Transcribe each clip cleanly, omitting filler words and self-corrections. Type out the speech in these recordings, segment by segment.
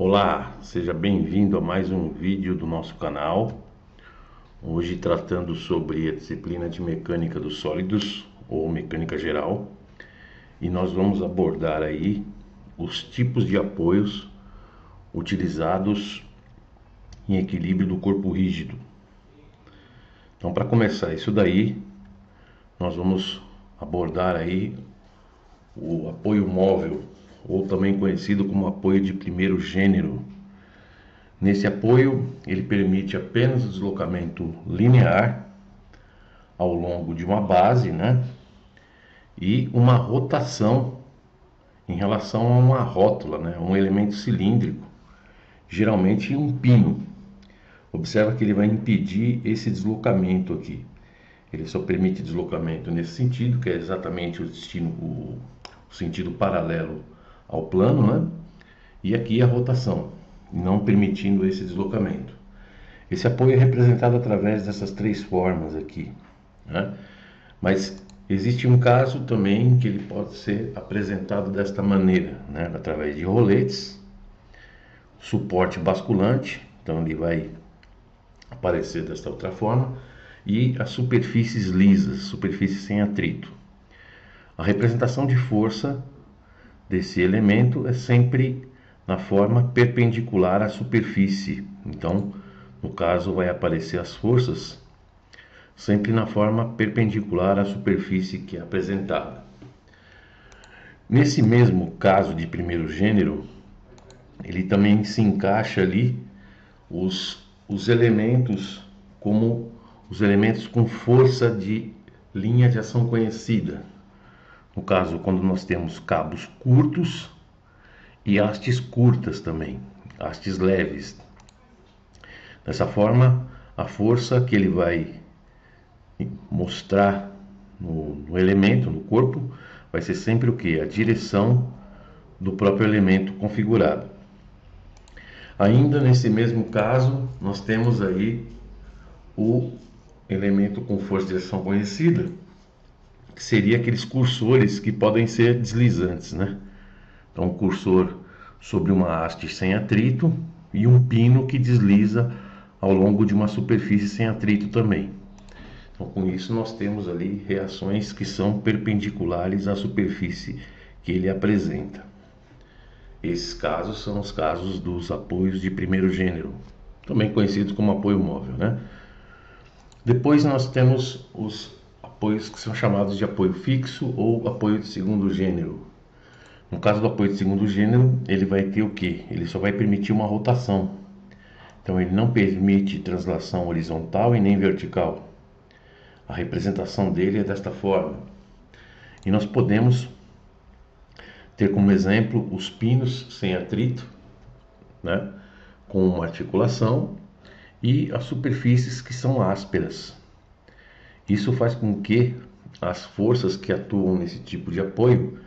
Olá, seja bem-vindo a mais um vídeo do nosso canal. Hoje tratando sobre a disciplina de Mecânica dos Sólidos, ou Mecânica Geral, e nós vamos abordar aí os tipos de apoios utilizados em equilíbrio do corpo rígido. Então, para começar isso daí, nós vamos abordar aí o apoio móvel, ou também conhecido como apoio de primeiro gênero. Nesse apoio, ele permite apenas o deslocamento linear ao longo de uma base, né? E uma rotação em relação a uma rótula, né? Um elemento cilíndrico, geralmente um pino. Observa que ele vai impedir esse deslocamento aqui. Ele só permite deslocamento nesse sentido, que é exatamente o sentido paralelo ao plano, né? E aqui a rotação, não permitindo esse deslocamento. Esse apoio é representado através dessas três formas aqui, né? Mas existe um caso também que ele pode ser apresentado desta maneira, né? Através de roletes, suporte basculante, então ele vai aparecer desta outra forma, e as superfícies lisas, superfícies sem atrito. A representação de força desse elemento é sempre na forma perpendicular à superfície. Então, no caso, vai aparecer as forças sempre na forma perpendicular à superfície que é apresentada. Nesse mesmo caso de primeiro gênero, ele também se encaixa ali os elementos como os elementos com força de linha de ação conhecida. No caso, quando nós temos cabos curtos e hastes curtas também, hastes leves. Dessa forma, a força que ele vai mostrar no elemento, no corpo, vai ser sempre o que? A direção do próprio elemento configurado. Ainda nesse mesmo caso, nós temos aí o elemento com força de ação conhecida, que seria aqueles cursores que podem ser deslizantes, né? Então, um cursor sobre uma haste sem atrito e um pino que desliza ao longo de uma superfície sem atrito também. Então, com isso, nós temos ali reações que são perpendiculares à superfície que ele apresenta. Esses casos são os casos dos apoios de primeiro gênero, também conhecidos como apoio móvel, né? Depois nós temos os apoios que são chamados de apoio fixo ou apoio de segundo gênero. No caso do apoio de segundo gênero, ele vai ter o que? Ele só vai permitir uma rotação. Então, ele não permite translação horizontal e nem vertical. A representação dele é desta forma. E nós podemos ter como exemplo os pinos sem atrito, né? Com uma articulação, e as superfícies que são ásperas. Isso faz com que as forças que atuam nesse tipo de apoio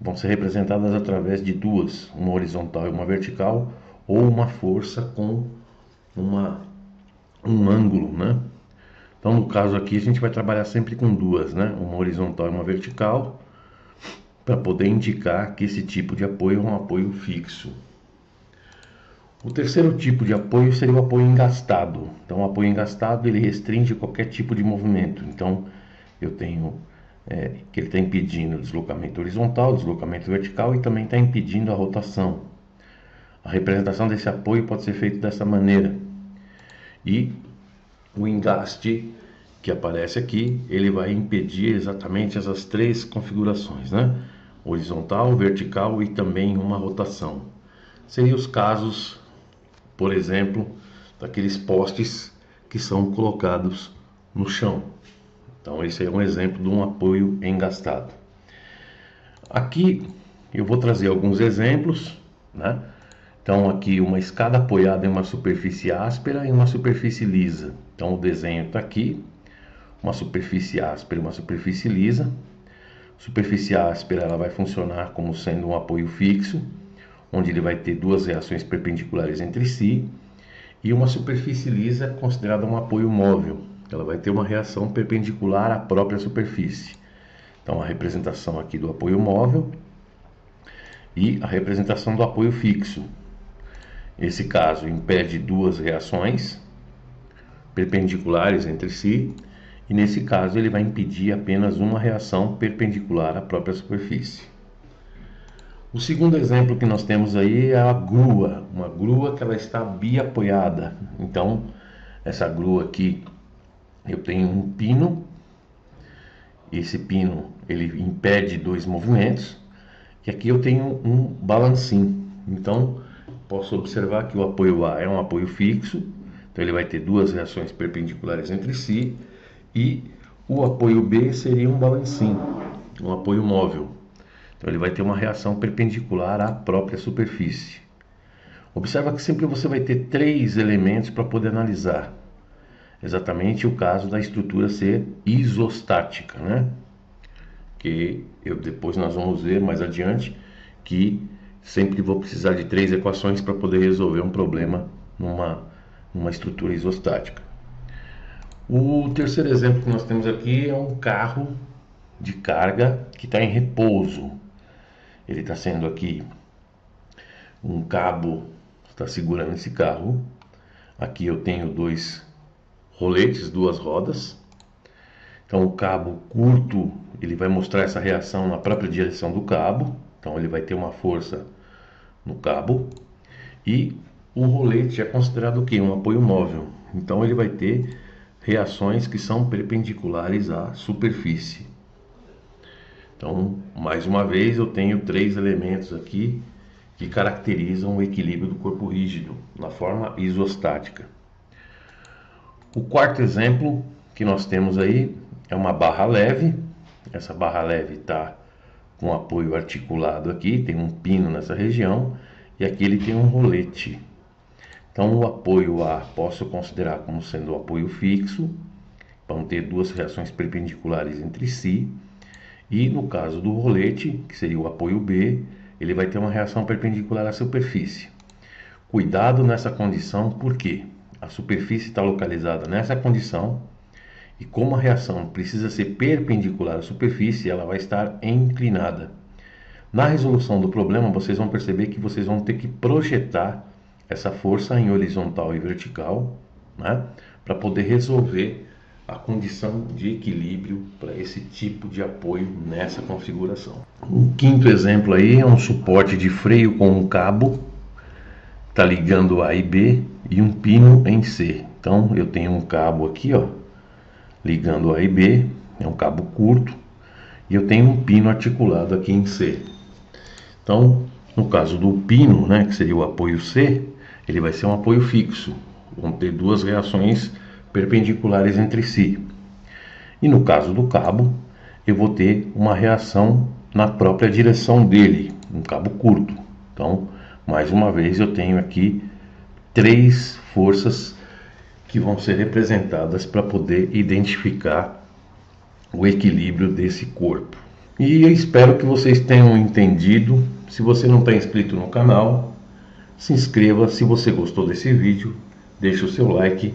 vão ser representadas através de duas, uma horizontal e uma vertical, ou uma força com um ângulo, né? Então, no caso aqui, a gente vai trabalhar sempre com duas, né? Uma horizontal e uma vertical, para poder indicar que esse tipo de apoio é um apoio fixo. O terceiro tipo de apoio seria o apoio engastado. Então, o apoio engastado, ele restringe qualquer tipo de movimento. Então, eu tenho que ele está impedindo o deslocamento horizontal, o deslocamento vertical, e também está impedindo a rotação. A representação desse apoio pode ser feita dessa maneira. E o engaste que aparece aqui, ele vai impedir exatamente essas três configurações, né? Horizontal, vertical e também uma rotação. Seriam os casos, por exemplo, daqueles postes que são colocados no chão. Então, esse é um exemplo de um apoio engastado. Aqui eu vou trazer alguns exemplos, né? Então, aqui uma escada apoiada em uma superfície áspera e uma superfície lisa. Então, o desenho está aqui, uma superfície áspera e uma superfície lisa. A superfície áspera, ela vai funcionar como sendo um apoio fixo, onde ele vai ter duas reações perpendiculares entre si, e uma superfície lisa considerada um apoio móvel. Ela vai ter uma reação perpendicular à própria superfície. Então, a representação aqui do apoio móvel e a representação do apoio fixo. Esse caso impede duas reações perpendiculares entre si, e nesse caso ele vai impedir apenas uma reação perpendicular à própria superfície. O segundo exemplo que nós temos aí é a grua, uma grua que ela está biapoiada. Então, essa grua aqui, eu tenho um pino, esse pino ele impede dois movimentos, e aqui eu tenho um balancim. Então, posso observar que o apoio A é um apoio fixo, então ele vai ter duas reações perpendiculares entre si, e o apoio B seria um balancim, um apoio móvel. Então ele vai ter uma reação perpendicular à própria superfície. Observa que sempre você vai ter três elementos para poder analisar. Exatamente o caso da estrutura ser isostática, né? Que depois nós vamos ver mais adiante que sempre vou precisar de três equações para poder resolver um problema numa estrutura isostática. O terceiro exemplo que nós temos aqui é um carro de carga que está em repouso. Ele está sendo aqui, um cabo está segurando esse carro. Aqui eu tenho dois roletes, duas rodas. Então o cabo curto, ele vai mostrar essa reação na própria direção do cabo. Então ele vai ter uma força no cabo. E o rolete é considerado o quê? Um apoio móvel. Então ele vai ter reações que são perpendiculares à superfície. Então, mais uma vez, eu tenho três elementos aqui que caracterizam o equilíbrio do corpo rígido, na forma isostática. O quarto exemplo que nós temos aí é uma barra leve. Essa barra leve está com apoio articulado aqui, tem um pino nessa região, e aqui ele tem um rolete. Então, o apoio A posso considerar como sendo um apoio fixo, vão ter duas reações perpendiculares entre si. E no caso do rolete, que seria o apoio B, ele vai ter uma reação perpendicular à superfície. Cuidado nessa condição, porque a superfície está localizada nessa condição e como a reação precisa ser perpendicular à superfície, ela vai estar inclinada. Na resolução do problema, vocês vão perceber que vocês vão ter que projetar essa força em horizontal e vertical, né, para poder resolver a condição de equilíbrio para esse tipo de apoio nessa configuração. O quinto exemplo aí é um suporte de freio com um cabo, tá ligando A e B, e um pino em C. Então eu tenho um cabo aqui, ó, ligando A e B, é um cabo curto, e eu tenho um pino articulado aqui em C. Então, no caso do pino, né, que seria o apoio C, ele vai ser um apoio fixo, vão ter duas reações perpendiculares entre si. E no caso do cabo, eu vou ter uma reação na própria direção dele, um cabo curto. Então, mais uma vez, eu tenho aqui três forças que vão ser representadas para poder identificar o equilíbrio desse corpo. E eu espero que vocês tenham entendido. Se você não está inscrito no canal, se inscreva. Se você gostou desse vídeo, deixe o seu like.